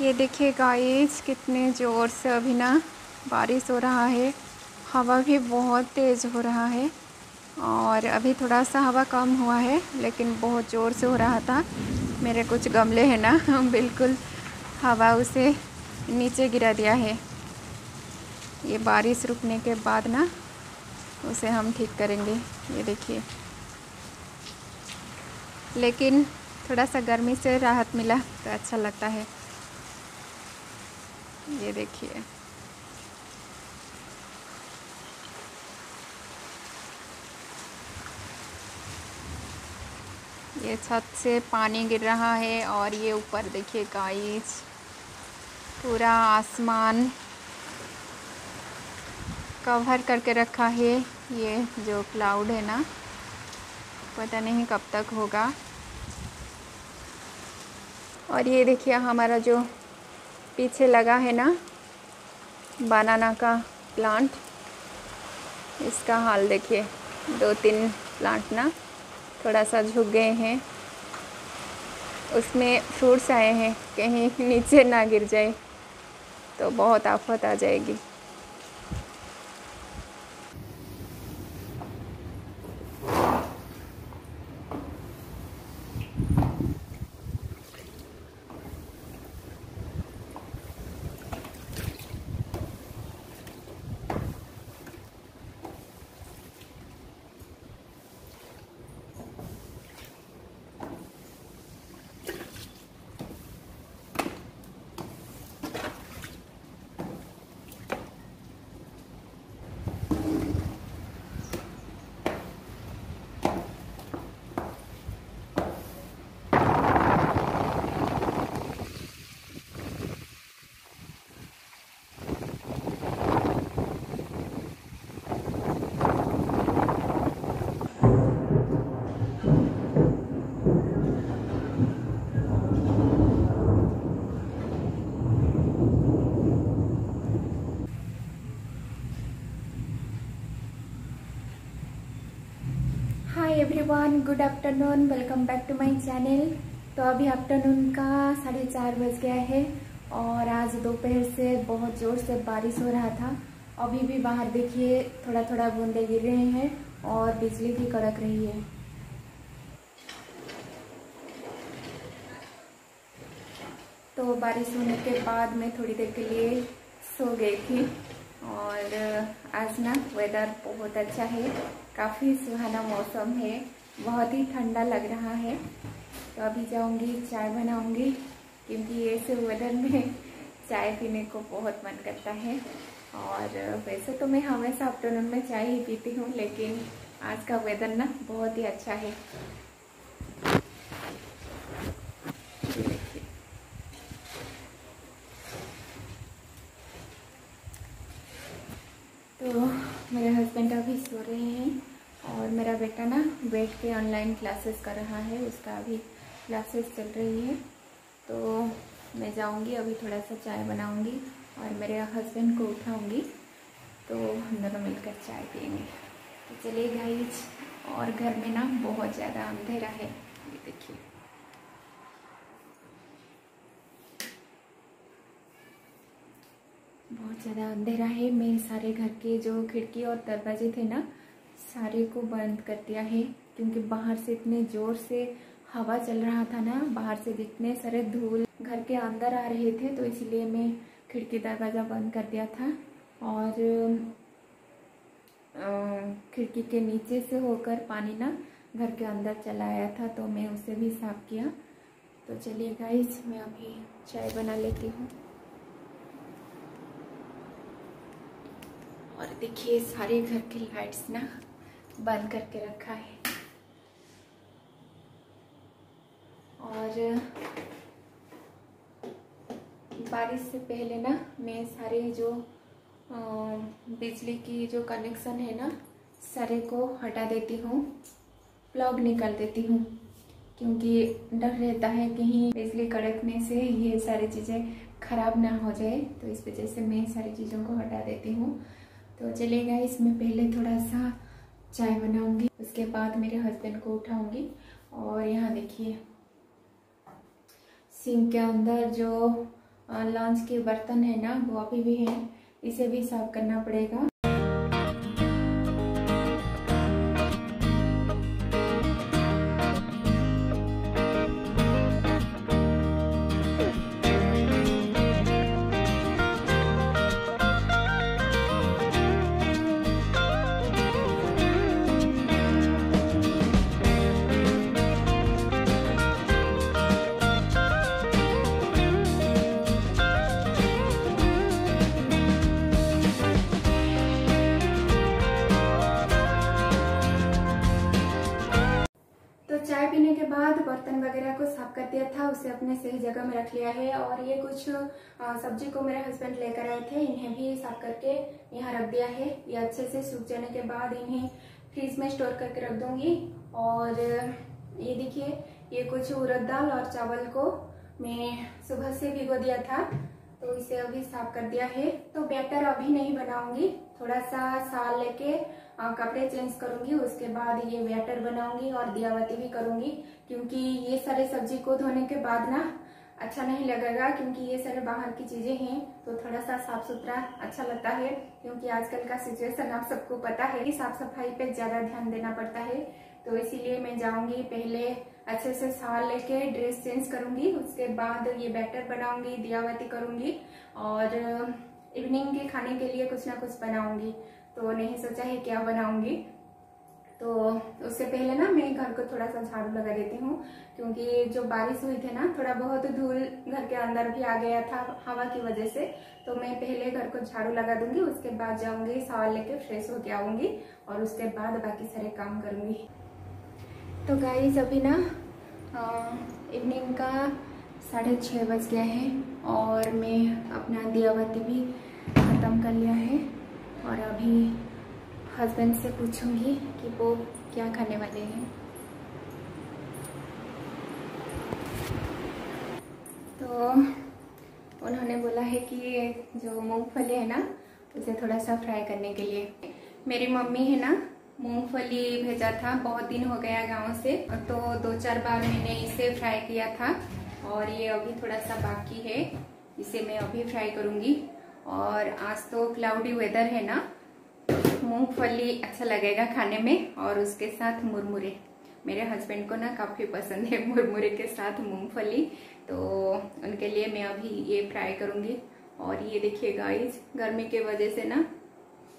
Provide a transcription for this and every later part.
ये देखिए गाइस कितने ज़ोर से अभी ना बारिश हो रहा है। हवा भी बहुत तेज़ हो रहा है और अभी थोड़ा सा हवा कम हुआ है लेकिन बहुत ज़ोर से हो रहा था। मेरे कुछ गमले हैं ना, बिल्कुल हवा उसे नीचे गिरा दिया है। ये बारिश रुकने के बाद ना उसे हम ठीक करेंगे। ये देखिए, लेकिन थोड़ा सा गर्मी से राहत मिला तो अच्छा लगता है। ये देखिए, ये छत से पानी गिर रहा है और ये ऊपर देखिए गाइस पूरा आसमान कवर करके रखा है। ये जो क्लाउड है ना, पता नहीं कब तक होगा। और ये देखिए हमारा जो पीछे लगा है ना बनाना का प्लांट, इसका हाल देखिए। 2-3 प्लांट ना थोड़ा सा झुक गए हैं, उसमें फ्रूट्स आए हैं, कहीं नीचे ना गिर जाए तो बहुत आफत आ जाएगी। Everyone, good afternoon, welcome back to my channel. तो अभी आफ्टरनून का 4:30 बज गया है और आज दोपहर से बहुत ज़ोर से बारिश हो रहा था। अभी भी बाहर देखिए थोड़ा थोड़ा बूंदे गिर रहे हैं और बिजली भी कड़क रही है। तो बारिश होने के बाद मैं थोड़ी देर के लिए सो गई थी और आज ना वेदर बहुत अच्छा है, काफ़ी सुहाना मौसम है, बहुत ही ठंडा लग रहा है। तो अभी जाऊंगी चाय बनाऊंगी क्योंकि ऐसे वेदर में चाय पीने को बहुत मन करता है। और वैसे तो मैं हमेशा आफ्टरनून में चाय ही पीती हूँ लेकिन आज का वेदर ना बहुत ही अच्छा है। तो मेरे हस्बैंड अभी सो रहे हैं और मेरा बेटा ना बैठ के ऑनलाइन क्लासेस कर रहा है, उसका अभी क्लासेस चल रही है। तो मैं जाऊंगी अभी थोड़ा सा चाय बनाऊंगी और मेरे हस्बैंड को उठाऊंगी, तो हम दोनों मिलकर चाय पियेंगे। तो चलिए गाइस, और घर में ना बहुत ज़्यादा अंधेरा है। ये देखिए, बहुत ज़्यादा अंधेरा है। मैं सारे घर के जो खिड़की और दरवाजे थे ना सारे को बंद कर दिया है क्योंकि बाहर से इतने ज़ोर से हवा चल रहा था ना, बाहर से इतने सारे धूल घर के अंदर आ रहे थे, तो इसलिए मैं खिड़की दरवाज़ा बंद कर दिया था। और खिड़की के नीचे से होकर पानी ना घर के अंदर चला आया था तो मैं उसे भी साफ किया। तो चलिए गाइस, मैं अभी चाय बना लेती हूँ। और देखिए सारे घर के लाइट्स ना बंद करके रखा है। और बारिश से पहले ना मैं सारे जो बिजली की जो कनेक्शन है ना सारे को हटा देती हूँ, प्लग निकाल देती हूँ क्योंकि डर रहता है कहीं बिजली कड़कने से ये सारी चीज़ें खराब ना हो जाए, तो इस वजह से मैं सारी चीज़ों को हटा देती हूँ। तो चलेगा, इसमें पहले थोड़ा सा चाय बनाऊंगी, उसके बाद मेरे हस्बैंड को उठाऊंगी। और यहाँ देखिए सिंक के अंदर जो लॉन्च के बर्तन है ना, वो अभी भी है, इसे भी साफ करना पड़ेगा। चाय पीने के बाद बर्तन वगैरह को साफ कर दिया था, उसे अपने सही जगह में रख लिया है। और ये कुछ सब्जी को मेरे हस्बैंड लेकर आए थे, इन्हें भी साफ करके यहाँ रख दिया है। ये अच्छे से सूख जाने के बाद इन्हें फ्रीज में स्टोर करके रख दूंगी। और ये देखिए, ये कुछ उड़द दाल और चावल को मैं सुबह से भिगो दिया था, तो इसे अभी साफ कर दिया है। तो बैटर अभी नहीं बनाऊंगी, थोड़ा सा साल लेके कपड़े चेंज करूंगी, उसके बाद ये बैटर बनाऊंगी और दियावती भी करूंगी। क्योंकि ये सारे सब्जी को धोने के बाद ना अच्छा नहीं लगेगा, क्योंकि ये सारे बाहर की चीजें हैं, तो थोड़ा सा साफ सुथरा अच्छा लगता है। क्योंकि आजकल का सिचुएशन आप सबको पता है कि साफ सफाई पे ज्यादा ध्यान देना पड़ता है। तो इसीलिए मैं जाऊंगी, पहले अच्छे से साल लेके ड्रेस चेंज करूंगी, उसके बाद ये बैटर बनाऊंगी, दियावती करूंगी और इवनिंग के खाने के लिए कुछ ना कुछ बनाऊंगी। तो नहीं सोचा है क्या बनाऊंगी, तो उससे पहले ना मैं घर को थोड़ा सा झाड़ू लगा देती हूँ। क्योंकि जो बारिश हुई थी ना, थोड़ा बहुत धूल घर के अंदर भी आ गया था हवा की वजह से, तो मैं पहले घर को झाड़ू लगा दूंगी, उसके बाद जाऊंगी साल लेके फ्रेश होके आऊंगी और उसके बाद बाकी सारे काम करूंगी। तो गाइस, अभी ना इवनिंग का 6:30 बज गया है और मैं अपना दियावती भी ख़त्म कर लिया है। और अभी हस्बैंड से पूछूंगी कि वो क्या खाने वाले हैं। तो उन्होंने बोला है कि जो मूंगफली है ना, उसे थोड़ा सा फ्राई करने के लिए। मेरी मम्मी है ना, मूंगफली भेजा था, बहुत दिन हो गया गांव से, तो 2-4 बार मैंने इसे फ्राई किया था और ये अभी थोड़ा सा बाकी है, इसे मैं अभी फ्राई करूंगी। और आज तो क्लाउडी वेदर है ना, मूंगफली अच्छा लगेगा खाने में और उसके साथ मुरमुरे। मेरे हस्बैंड को ना काफ़ी पसंद है मुरमुरे के साथ मूंगफली, तो उनके लिए मैं अभी ये फ्राई करूँगी। और ये देखिए गाइस, गर्मी के वजह से ना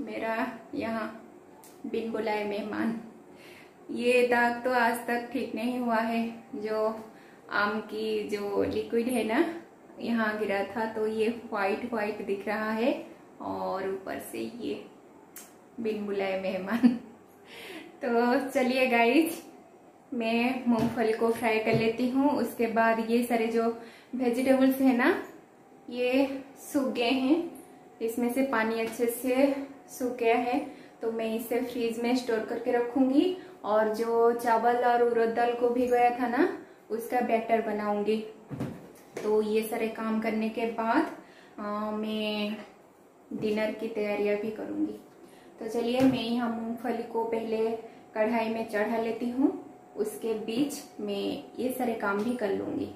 मेरा यहाँ बिन बुलाए मेहमान, ये दाग तो आज तक ठीक नहीं हुआ है। जो आम की जो लिक्विड है ना, यहाँ गिरा था, तो ये वाइट वाइट दिख रहा है और ऊपर से ये बिन बुलाए मेहमान। तो चलिए गाइस, मैं मूंगफली को फ्राई कर लेती हूँ, उसके बाद ये सारे जो वेजिटेबल्स है ना, ये सूख गए हैं, इसमें से पानी अच्छे से सूख गया है, तो मैं इसे फ्रीज में स्टोर करके रखूँगी। और जो चावल और उड़द दाल को भिगोया था ना, उसका बैटर बनाऊँगी। तो ये सारे काम करने के बाद मैं डिनर की तैयारियां भी करूँगी। तो चलिए, मैं यहाँ मूंगफली को पहले कढ़ाई में चढ़ा लेती हूँ, उसके बीच में ये सारे काम भी कर लूँगी।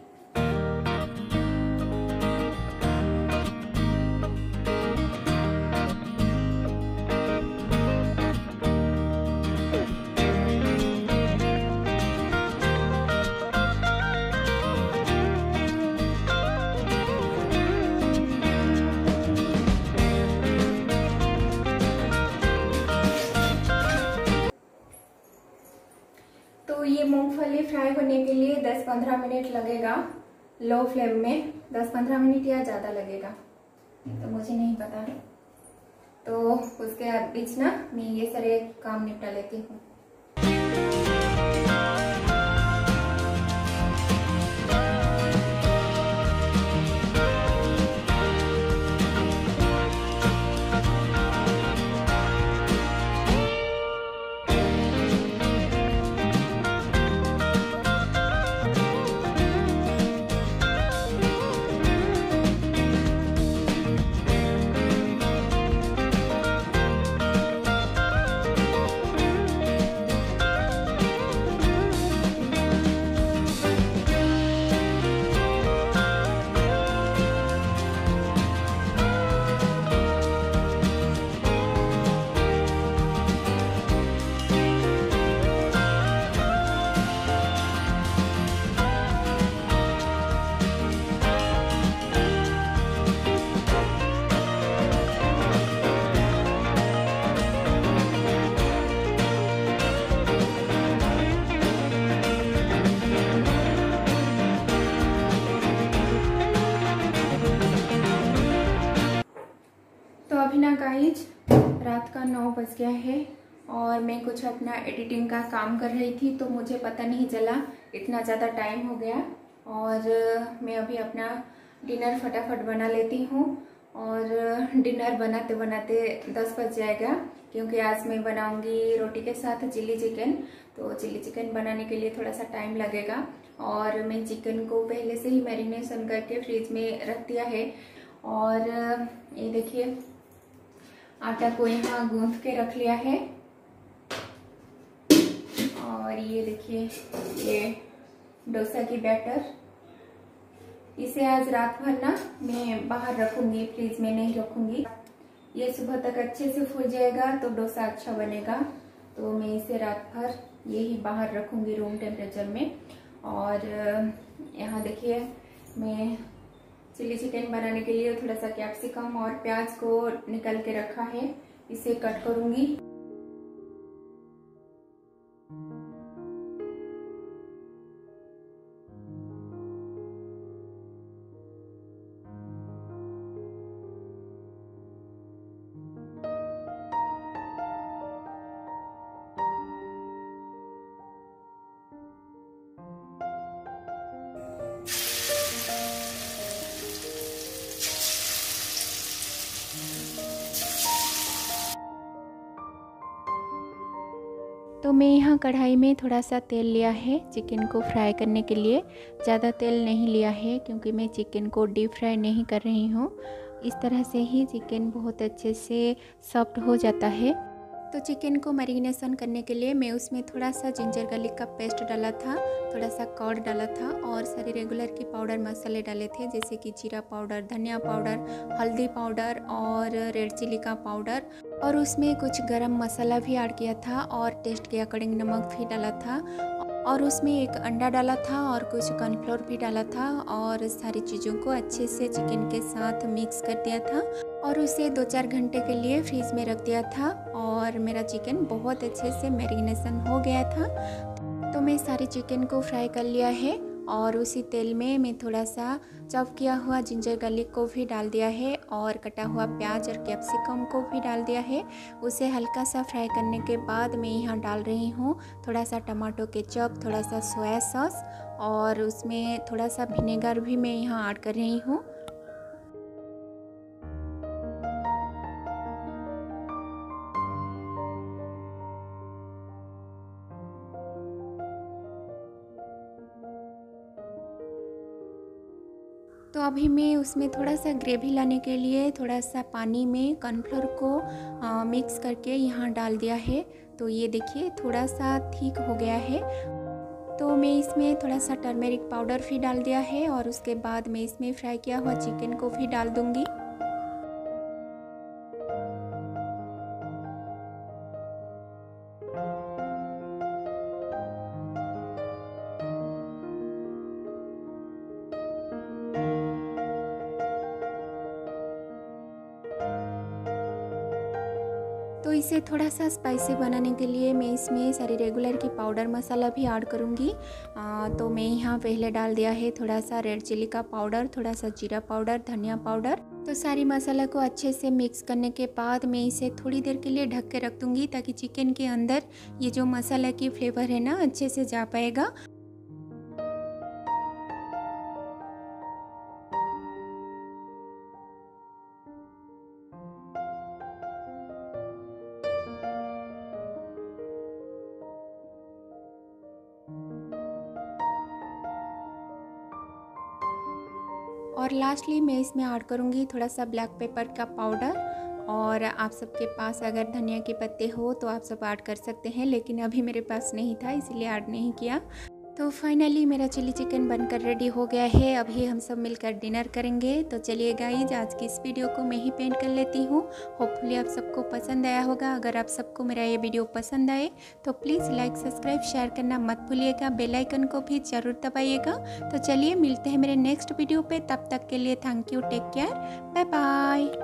मूंगफली फ्राई होने के लिए 10-15 मिनट लगेगा, लो फ्लेम में 10-15 मिनट या ज़्यादा लगेगा, तो मुझे नहीं पता। तो उसके बीच ना मैं ये सारे काम निपटा लेती हूँ। गाइज, रात का 9 बज गया है और मैं कुछ अपना एडिटिंग का काम कर रही थी तो मुझे पता नहीं चला इतना ज़्यादा टाइम हो गया। और मैं अभी अपना डिनर फटाफट बना लेती हूँ और डिनर बनाते बनाते 10 बज जाएगा क्योंकि आज मैं बनाऊँगी रोटी के साथ चिल्ली चिकन। तो चिल्ली चिकन बनाने के लिए थोड़ा सा टाइम लगेगा और मैं चिकन को पहले से ही मैरिनेशन करके फ्रिज में रख दिया है। और ये देखिए आटा को यहाँ गूंथ के रख लिया है। और ये देखिए ये डोसा की बैटर, इसे आज रात भर ना मैं बाहर रखूंगी, फ्रिज में नहीं रखूंगी। ये सुबह तक अच्छे से फूल जाएगा तो डोसा अच्छा बनेगा। तो मैं इसे रात भर यही बाहर रखूंगी रूम टेम्परेचर में। और यहाँ देखिए मैं चिली चिकन बनाने के लिए थोड़ा सा कैप्सिकम और प्याज को निकाल के रखा है, इसे कट करूंगी। तो मैं यहाँ कढ़ाई में थोड़ा सा तेल लिया है चिकन को फ्राई करने के लिए। ज़्यादा तेल नहीं लिया है क्योंकि मैं चिकन को डीप फ्राई नहीं कर रही हूँ। इस तरह से ही चिकन बहुत अच्छे से सॉफ्ट हो जाता है। तो चिकन को मैरिनेशन करने के लिए मैं उसमें थोड़ा सा जिंजर गार्लिक का पेस्ट डाला था, थोड़ा सा कर्ड डाला था और सारे रेगुलर के पाउडर मसाले डाले थे जैसे कि जीरा पाउडर, धनिया पाउडर, हल्दी पाउडर और रेड चिली का पाउडर। और उसमें कुछ गरम मसाला भी ऐड किया था और टेस्ट के अकॉर्डिंग नमक भी डाला था। और उसमें एक अंडा डाला था और कुछ कॉर्नफ्लोर भी डाला था और सारी चीज़ों को अच्छे से चिकन के साथ मिक्स कर दिया था और उसे 2-4 घंटे के लिए फ्रीज में रख दिया था। और मेरा चिकन बहुत अच्छे से मैरिनेशन हो गया था। तो मैं सारे चिकन को फ्राई कर लिया है और उसी तेल में मैं थोड़ा सा चॉप किया हुआ जिंजर गार्लिक को भी डाल दिया है और कटा हुआ प्याज और कैप्सिकम को भी डाल दिया है। उसे हल्का सा फ्राई करने के बाद मैं यहाँ डाल रही हूँ थोड़ा सा टमाटो केचप, थोड़ा सा सोया सॉस और उसमें थोड़ा सा विनेगर भी मैं यहाँ ऐड कर रही हूँ। तो अभी मैं उसमें थोड़ा सा ग्रेवी लाने के लिए थोड़ा सा पानी में कॉर्नफ्लोर को मिक्स करके यहाँ डाल दिया है। तो ये देखिए थोड़ा सा ठीक हो गया है। तो मैं इसमें थोड़ा सा टर्मेरिक पाउडर भी डाल दिया है और उसके बाद मैं इसमें फ्राई किया हुआ चिकन को भी डाल दूँगी। तो इसे थोड़ा सा स्पाइसी बनाने के लिए मैं इसमें सारी रेगुलर की पाउडर मसाला भी ऐड करूँगी। तो मैं यहाँ पहले डाल दिया है थोड़ा सा रेड चिली का पाउडर, थोड़ा सा जीरा पाउडर, धनिया पाउडर। तो सारी मसाला को अच्छे से मिक्स करने के बाद मैं इसे थोड़ी देर के लिए ढक के रख दूँगी ताकि चिकन के अंदर ये जो मसाला की फ्लेवर है ना अच्छे से जा पाएगा। और लास्टली मैं इसमें ऐड करूँगी थोड़ा सा ब्लैक पेपर का पाउडर। और आप सबके पास अगर धनिया के पत्ते हो तो आप सब ऐड कर सकते हैं, लेकिन अभी मेरे पास नहीं था इसलिए ऐड नहीं किया। तो फाइनली मेरा चिली चिकन बनकर रेडी हो गया है। अभी हम सब मिलकर डिनर करेंगे। तो चलिए गाइज, आज की इस वीडियो को मैं ही पेंट कर लेती हूँ। होपफुली आप सबको पसंद आया होगा। अगर आप सबको मेरा ये वीडियो पसंद आए तो प्लीज़ लाइक, सब्सक्राइब, शेयर करना मत भूलिएगा। बेल आइकन को भी ज़रूर दबाइएगा। तो चलिए मिलते हैं मेरे नेक्स्ट वीडियो पर। तब तक के लिए thank you, take care, bye bye.